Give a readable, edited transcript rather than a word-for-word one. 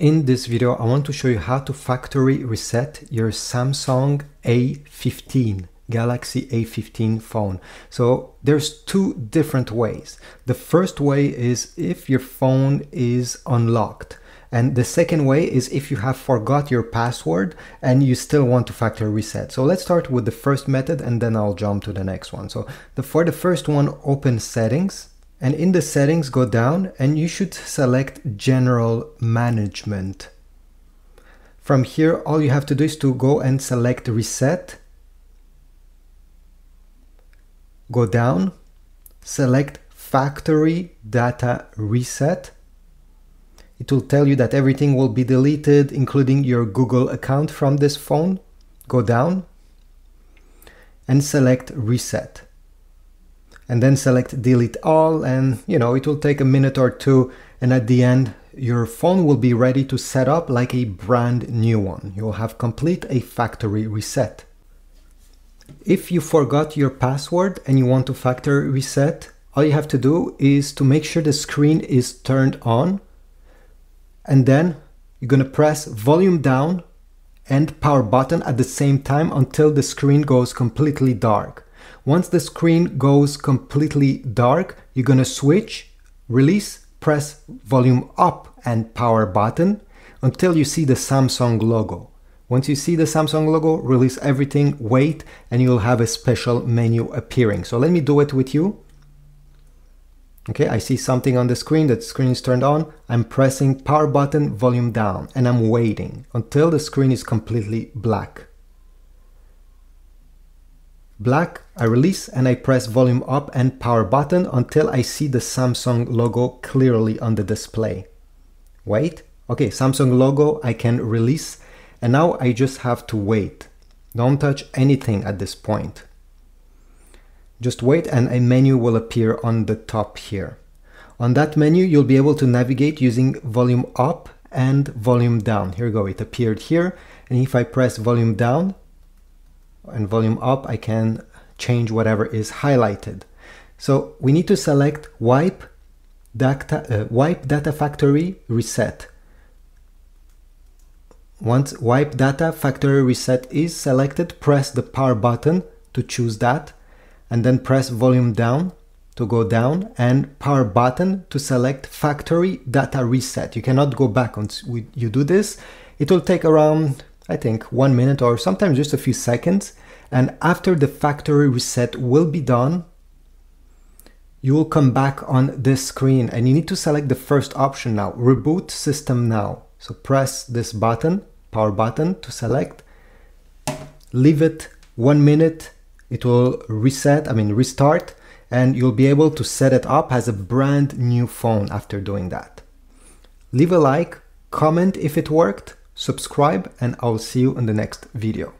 In this video, I want to show you how to factory reset your Samsung A15, Galaxy A15 phone. So there's two different ways. The first way is if your phone is unlocked. And the second way is if you have forgot your password and you still want to factory reset. So let's start with the first method and then I'll jump to the next one. So for the first one, open settings, and in the settings go down and you should select general management. From here, all you have to do is to go and select reset, go down, select factory data reset. It will tell you that everything will be deleted, including your Google account from this phone. Go down and select reset. And then select delete all, and you know, it will take a minute or two, and at the end your phone will be ready to set up like a brand new one. You will have complete a factory reset. If you forgot your password and you want to factory reset, all you have to do is to make sure the screen is turned on. And then you're going to press volume down and power button at the same time until the screen goes completely dark. Once the screen goes completely dark, you're going to switch, release, press volume up and power button until you see the Samsung logo. Once you see the Samsung logo, release everything, wait, and you'll have a special menu appearing. So let me do it with you. Okay, I see something on the screen, that screen is turned on. I'm pressing power button, volume down, and I'm waiting until the screen is completely black. Black, I release and I press volume up and power button until I see the Samsung logo clearly on the display. Wait, okay, Samsung logo, I can release, and now I just have to wait. Don't touch anything at this point. Just wait, and a menu will appear on the top here. On that menu, you'll be able to navigate using volume up and volume down. Here we go, it appeared here. And if I press volume down and volume up, I can change whatever is highlighted. So we need to select wipe data factory reset. Once wipe data factory reset is selected, press the power button to choose that. And then press volume down to go down and power button to select factory data reset. You cannot go back once you do this. It will take around, I think, 1 minute or sometimes just a few seconds. And after the factory reset will be done, you will come back on this screen and you need to select the first option now, reboot system now. So press this button, power button to select, leave it 1 minute. It will restart, and you'll be able to set it up as a brand new phone after doing that. Leave a like, comment if it worked, subscribe, and I'll see you in the next video.